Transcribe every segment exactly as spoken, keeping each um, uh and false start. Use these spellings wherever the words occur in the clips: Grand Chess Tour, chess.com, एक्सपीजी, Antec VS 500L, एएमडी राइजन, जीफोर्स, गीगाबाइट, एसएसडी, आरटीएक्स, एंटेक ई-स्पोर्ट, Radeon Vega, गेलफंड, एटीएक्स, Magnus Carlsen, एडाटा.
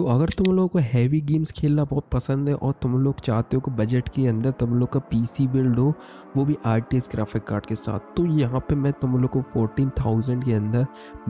तो अगर तुम लोगों को हैवी गेम्स खेलना बहुत पसंद है और तुम लोग चाहते हो कि बजट के अंदर तुम लोग का पीसी बिल्ड हो, वो भी आरटीएक्स ग्राफिक कार्ड के साथ, तो यहाँ पे मैं तुम लोग को चौदह हज़ार के अंदर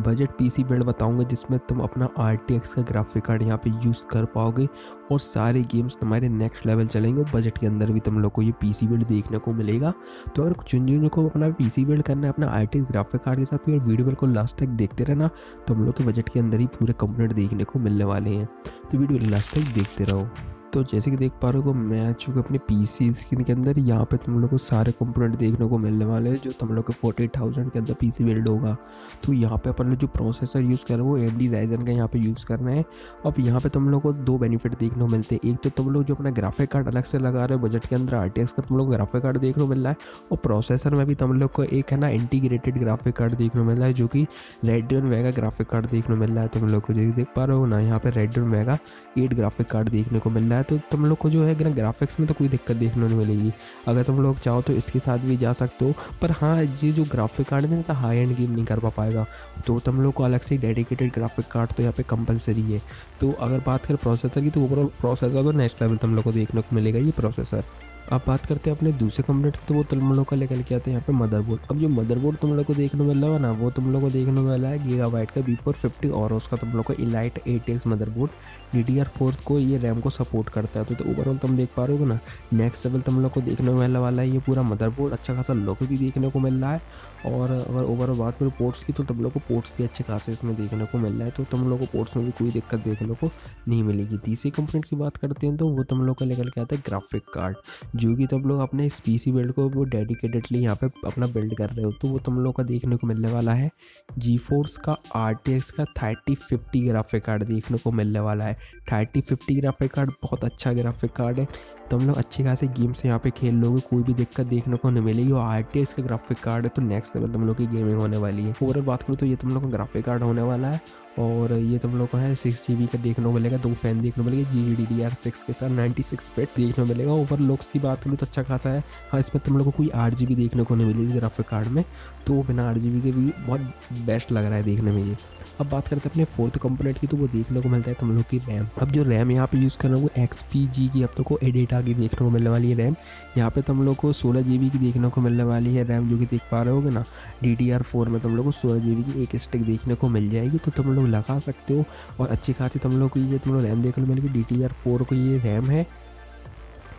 बजट पीसी बिल्ड बताऊंगा जिसमें तुम अपना आरटीएक्स का ग्राफिक कार्ड यहाँ पे यूज़ कर पाओगे और सारे गेम्स तुम्हारे नेक्स्ट लेवल चलेंगे। बजट के अंदर भी तुम लोग को ये पीसी बिल्ड देखने को मिलेगा। तो अगर जिन जिन लोगों को अपना पीसी बिल्ड करना है अपना आरटीएक्स ग्राफिक कार्ड के साथ, तो वीडियो बिल्कुल लास्ट तक देखते रहना, तुम लोग के बजट के अंदर ही पूरे कंपोनेंट देखने को मिलने वाले हैं, तो वीडियो लास्ट तक देखते रहो। तो जैसे कि देख पा रहे हो मैं आ चुका अपने पीसी स्क्रीन के अंदर, यहाँ पे तुम लोग को सारे कंपोनेंट देखने को मिलने वाले हैं जो तुम लोग के फोर्टी एट थाउजेंड के अंदर पीसी बिल्ड होगा। तो यहाँ पे अपन लोग जो प्रोसेसर यूज़ कर रहे हो वो एएमडी राइजन का यहाँ पे यूज़ करना है। अब यहाँ पे तुम लोग को दो बेनिफिट देखने को मिलते हैं, एक तो तुम लोग जो अपना ग्राफिक कार्ड अलग से लगा रहे हो बजट के अंदर आरटीएक्स का तुम लोग ग्राफिक कार्ड देखने को मिल रहा है, और प्रोसेसर में भी तुम लोग को एक है ना इंटीग्रेटेड ग्राफिक कार्ड देखने को मिल रहा है जो कि रेडियन वेगा ग्राफिक कार्ड देखने को मिल रहा है। तुम लोग को जैसे देख पा रहे हो ना यहाँ पर Radeon Vega eight graphic card देखने को मिल रहा है। तो तुम लोग को जो है ग्राफिक्स में तो कोई दिक्कत देखने को मिलेगी, अगर तुम लोग चाहो तो इसके साथ भी जा सकते हो, पर हाँ ये जो ग्राफिक कार्ड है ना हाई एंड गेम नहीं कर पा पाएगा, तो तुम लोग को अलग से डेडिकेटेड ग्राफिक कार्ड तो यहाँ पे कंपलसरी है। तो अगर बात करें प्रोसेसर की, तो ओवरऑल प्रोसेसर तो नेक्स्ट लेवल तुम लोग को देखने को मिलेगा ये प्रोसेसर। अब बात करते हैं अपने दूसरे कंपोनेंट की, तो वो तुम लोग का लेकर के आते हैं यहाँ पे मदरबोर्ड। अब जो मदरबोर्ड तुम लोग को देखने मिल रहा है ना, वो तुम लोग को देखने वाला है गीगाबाइट का बी फोर फिफ्टी और उसका तुम लोग को elite एटीएक्स motherboard D D R four को ये रैम को सपोर्ट करता है। तो, तो ओवरऑल तुम देख पा रहे हो ना नेक्स्ट लेवल तुम लोग को देखने मिलने वाला है ये पूरा मदरबोर्ड। अच्छा खासा लुक भी देखने को मिल रहा है, और अगर ओवरऑल बात करो पोर्ट्स की, तो तुम लोग को पोर्ट्स भी अच्छे खासे इसमें देखने को मिल रहा है, तो तुम लोग को पोर्ट्स में भी कोई दिक्कत देखने को नहीं मिलेगी। तीसरे कंपोनेंट की बात करते हैं, तो वो तुम लोग का लेकर के आता है ग्राफिक कार्ड, जो कि तुम लोग अपने इस पीसी बिल्ड को वो डेडिकेटेडली यहाँ पे अपना बिल्ड कर रहे हो। तो वो तुम लोग का देखने को मिलने वाला है जीफोर्स का आरटीएक्स का थर्टी फिफ्टी ग्राफिक कार्ड देखने को मिलने वाला है। थर्टी फिफ्टी ग्राफिक कार्ड बहुत अच्छा ग्राफिक कार्ड है, तुम लोग अच्छे खासे गेम से यहाँ पे खेल लोगे, कोई भी दिक्कत देखने को नहीं मिलेगी, और आरटीएक्स का ग्राफिक कार्ड है तो नेक्स्ट लेवल तुम लोग की गेमिंग होने वाली है। ओवरऑल बात करूँ तो ये तुम लोग का ग्राफिक कार्ड होने वाला है, और ये तुम लोग को है सिक्स जी बी का देखने को मिलेगा, दो फैन देखने को मिलेगा G D D R six के साथ नाइन्टी सिक्स बिट देखने को मिलेगा। ओवर लुक्स की बात करूँ तो अच्छा खासा है, हाँ इसमें तुम लोग को कोई आठ जी बी देखने को नहीं मिलेगी ग्राफिक कार्ड में, तो बिना आठ जी बी के भी बहुत बेस्ट लग रहा है देखने में ये। अब बात करते हैं अपने फोर्थ कंपोनेंट की, तो वो देखने को मिलता है तुम लोग की रैम। अब जो रैम यहाँ पे यूज़ कर रहे हो वो एक्सपीजी की अब तो एडाटा की देखने को मिलने वाली है रैम, यहाँ पे तुम लोग को सोलह जी बी की देखने को मिलने वाली है रैम, जो कि देख पा रहे होगे ना डी डी आर फोर में तुम लोग को सोलह जी बी की एक स्टिक देखने को मिल जाएगी, तो तुम लोग लगा सकते हो। और अच्छी खासी तुम लोग को ये तुम लोग रैम देखने को मिलेगी, डी डी आर फोर को ये रैम है,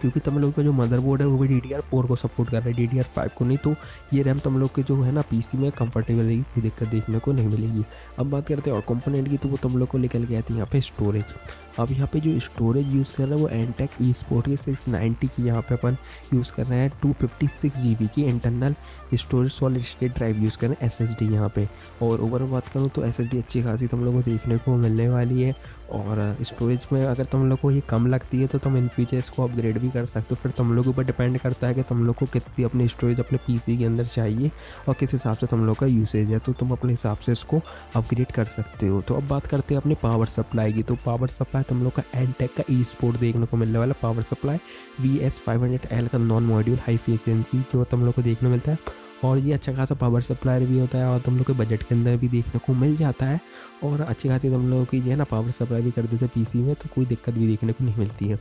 क्योंकि तुम लोग का जो मदरबोर्ड है वो भी डी डी आर फोर को सपोर्ट कर रहा है, डी डी आर फाइव को नहीं, तो ये रैम तुम लोग के जो है ना पीसी में कंफर्टेबल रहेगी, कोई दिक्कत देखने को नहीं मिलेगी। अब बात करते हैं और कंपोनेंट की, तो वो तुम लोग को निकल के आते हैं यहाँ पे स्टोरेज। अब यहाँ पे जो स्टोरेज यूज़ कर रहा है वो एंटेक ई-स्पोर्ट सिक्स नाइन्टी की यहाँ पे अपन यूज़ कर रहे हैं, टू फिफ्टी सिक्स जीबी की internal storage solid state drive use कर रहे हैं एसएसडी यहाँ पे। और ओवरऑल बात करूँ तो एसएसडी अच्छी खासी तुम लोग को देखने को मिलने वाली है, और स्टोरेज में अगर तुम लोग को ये कम लगती है तो तुम इन फीचर्स को अपग्रेड भी कर सकते हो, फिर तुम लोग के ऊपर डिपेंड करता है कि तुम लोग को कितनी अपनी स्टोरेज अपने पीसी के अंदर चाहिए और किस हिसाब से तुम लोग का यूसेज है, तो तुम अपने हिसाब से इसको अपग्रेड कर सकते हो। तो अब बात करते हैं अपने पावर सप्लाई की, तो पावर सप्लाई तुम लोग का एंटेक का ई स्पोर्ट देखने को मिलने वाला power supply V S five hundred L का नॉन मॉड्यूल हाई एफिशिएंसी जो तुम लोग को देखने को मिलता है, और ये अच्छा खासा पावर सप्लाई भी होता है और तुम लोग के बजट के अंदर भी देखने को मिल जाता है, और अच्छी खासी तुम लोगों की जो है ना पावर सप्लाई भी कर देते हैं पीसी में, तो कोई दिक्कत भी देखने को नहीं मिलती है।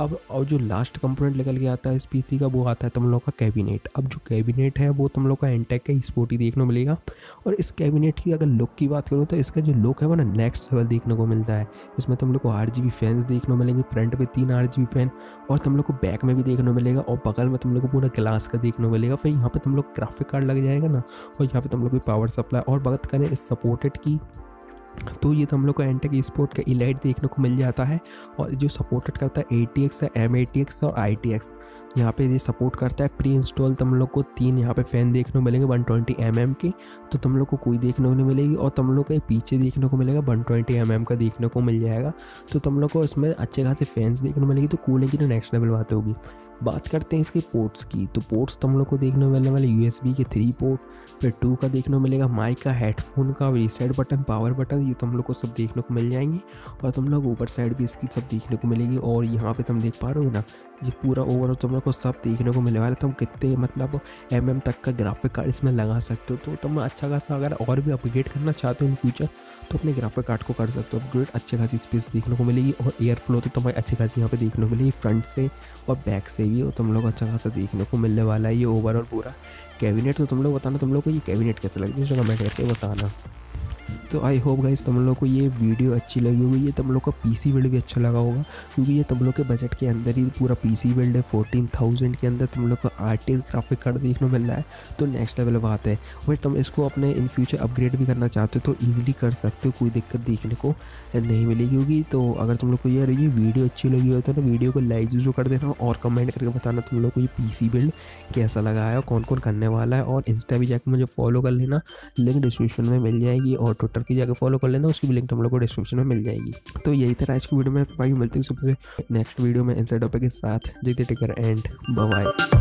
अब और जो लास्ट कंपोनेंट निकल के आता है इस पीसी का, वो आता है तुम लोग का कैबिनेट। अब जो कैबिनेट है वो तुम लोग का एंटेक का ई-स्पोर्ट ही देखने को मिलेगा, और इस कैबिनेट की अगर लुक की बात करूँ तो इसका जो लुक है वो ना नेक्स्ट लेवल देखने को मिलता है। इसमें तुम लोग को आठ जी बी फैंस देखने को मिलेंगे, फ्रंट में तीन आठ जी बी फैन, और तुम लोग को बैक में भी देखने को मिलेगा, और बगल में तुम लोग को पूरा ग्लास का देखने को मिलेगा। फिर यहाँ पर तुम लोग ग्राफिक कार्ड लग जाएगा ना, और यहाँ पर तुम लोग की पावर सप्लाई, और बात करें इस सपोर्टेड की तो ये तुम लोग को एंटेक ई-स्पोर्ट का इलाइट देखने को मिल जाता है, और जो सपोर्टेड करता है एटीएक्स है एमएटीएक्स और आईटीएक्स, यहाँ पे ये सपोर्ट करता है। प्री इंस्टॉल तुम लोग को तीन यहाँ पे फ़ैन देखने को मिलेंगे वन ट्वेंटी एमएम के, तो तुम लोग को कोई देखने को नहीं मिलेगी, और तुम लोग को पीछे देखने को मिलेगा वन ट्वेंटी एमएम का देखने को मिल जाएगा, तो तुम लोग को इसमें अच्छे खासे फैंस देखने को मिलेगी, तो कूलिंग की तो नेक्स्ट लेवल बात होगी। बात करते हैं इसके पोर्ट्स की, तो पोर्ट्स तुम लोग को देखने को मिलने वाले यू एस बी के थ्री पोर्ट, फिर टू का देखने को मिलेगा, माइक का, हेडफोन का, रीसेट बटन, पावर बटन, ये तुम लोग को सब देखने को मिल जाएंगे और तुम लोग ऊपर साइड भी इसकी सब देखने को मिलेगी। और यहाँ पे तुम देख पा रहे हो ना, ये पूरा ओवरऑल तुम लोग को सब देखने को मिलने वाला है। तुम कितने मतलब एम एम तक का ग्राफिक कार्ड इसमें लगा सकते हो। तो तुम अच्छा खासा अगर और भी अपग्रेड करना चाहते हो इन फ्यूचर तो अपने ग्राफिक कार्ड को कर सकते हो अपग्रेड। अच्छी खासी स्पेस देखने को मिलेगी और एयर फ्लो तो तुम्हें अच्छी खासी यहाँ पे देखने को मिलेगी फ्रंट से और बैक से भी, और तुम लोग अच्छा खासा देखने को मिलने वाला है ये ओवरऑल पूरा कैबिनेट। तो तुम लोग बताना तुम लोग को ये कैबिनेट कैसे लगे, इसको कमेंट करके बताना। तो आई होप गाइस तुम लोग को ये वीडियो अच्छी लगी होगी। ये तुम लोग का पीसी बिल्ड भी अच्छा लगा होगा क्योंकि ये तुम लोग के बजट के अंदर ही पूरा पीसी बिल्ड है। चौदह हज़ार के अंदर तुम लोग को आरटीएक्स ग्राफिक कार्ड देखने को मिल रहा है, तो नेक्स्ट लेवल बात है। और तुम इसको अपने इन फ्यूचर अपग्रेड भी करना चाहते हो तो ईजिली कर सकते हो, कोई दिक्कत देखने को नहीं मिलेगी होगी। तो अगर तुम लोग को यार ये वीडियो अच्छी लगी हो तो ना वीडियो को लाइक जरूर कर देना और कमेंट करके बताना तुम लोग को ये पीसी बिल्ड कैसा लगा है और कौन कौन करने वाला है। और इंस्टा भी जाकर मुझे फॉलो कर लेना, लिंक डिस्क्रिप्शन में मिल जाएगी, और ट्विटर की जाकर फॉलो कर लेना, उसकी भी लिंक तुम लोग को डिस्क्रिप्शन में मिल जाएगी। तो यही तरह आज की वीडियो में भाई मिलते हैं सबसे नेक्स्ट वीडियो में इंसाइड टॉपिक के साथ। जय take care and bye bye.